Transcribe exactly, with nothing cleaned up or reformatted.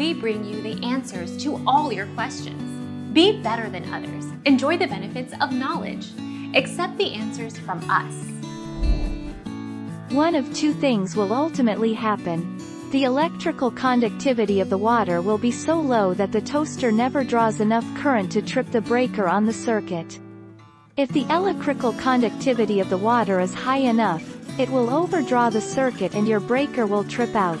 we bring you the answers to all your questions. Be better than others. Enjoy the benefits of knowledge. Accept the answers from us. One of two things will ultimately happen. The electrical conductivity of the water will be so low that the toaster never draws enough current to trip the breaker on the circuit. If the electrical conductivity of the water is high enough, it will overdraw the circuit and your breaker will trip out.